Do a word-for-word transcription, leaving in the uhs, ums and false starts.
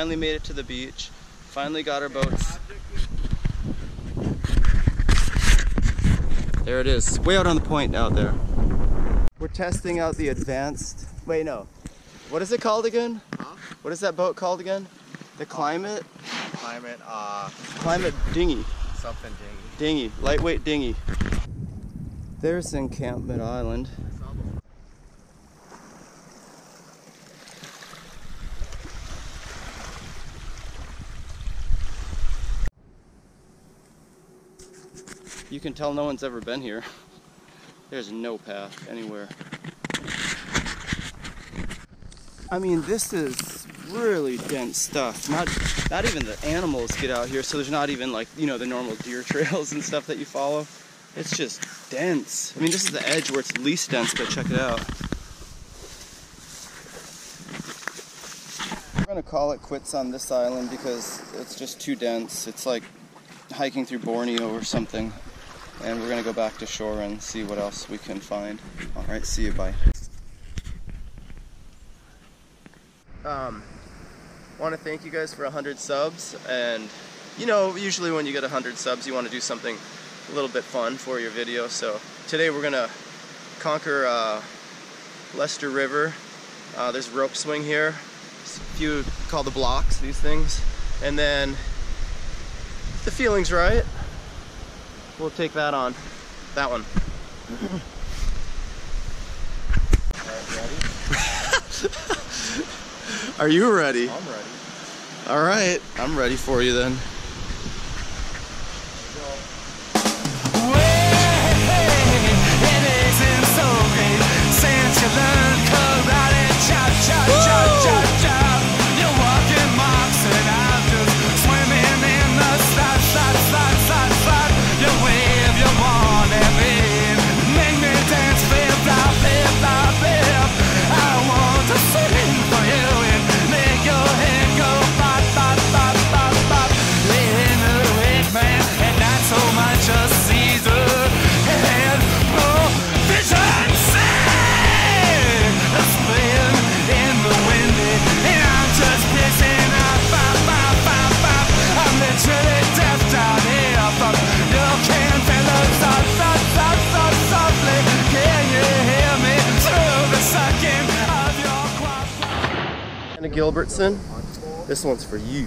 Finally made it to the beach. Finally got our boats. There it is, way out on the point out there. We're testing out the advanced, wait no, what is it called again? Huh? What is that boat called again? The climate? Climate, uh... Climate dinghy. Something dinghy. Dinghy, lightweight dinghy. There's Encampment Island. You can tell no one's ever been here. There's no path anywhere. I mean, this is really dense stuff. Not, not even the animals get out here, so there's not even like, you know, the normal deer trails and stuff that you follow. It's just dense. I mean, this is the edge where it's least dense, but check it out. We're gonna call it quits on this island because it's just too dense. It's like hiking through Borneo or something. And we're gonna go back to shore and see what else we can find. All right, see you, bye. Um, wanna thank you guys for one hundred subs, and you know, usually when you get one hundred subs, you wanna do something a little bit fun for your video, so today we're gonna conquer uh, Lester River. Uh, there's rope swing here, there's a few called the blocks, these things, and then the feeling's right. We'll take that on. That one. Are you ready? I'm ready. All right, I'm ready for you then. Anna Gilbertson, this one's for you.